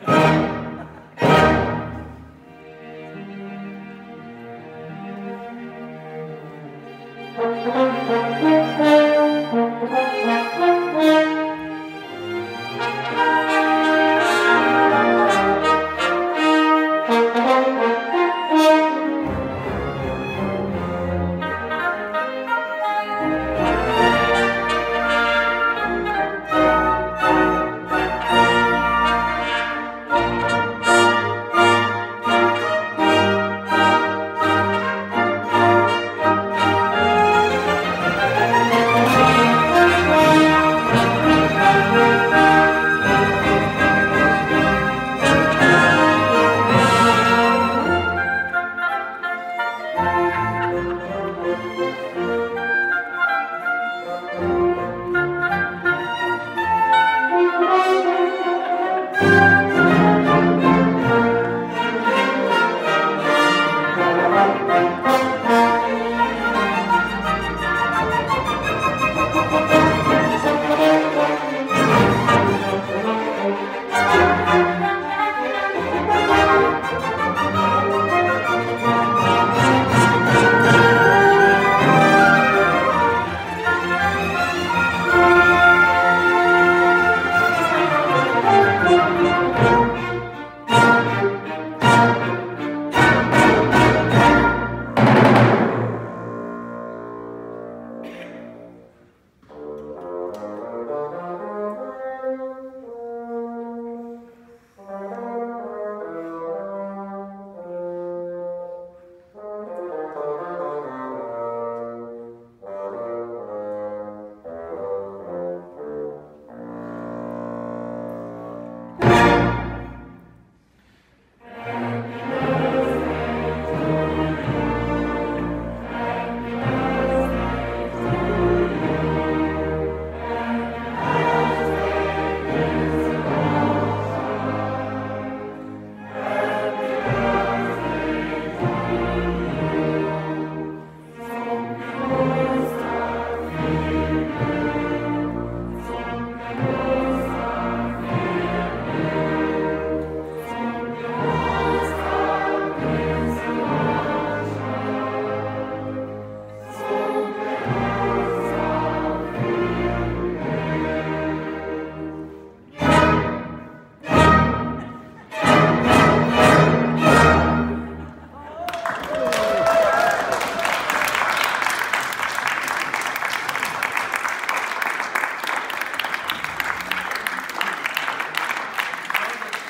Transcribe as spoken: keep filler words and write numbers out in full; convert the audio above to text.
Go.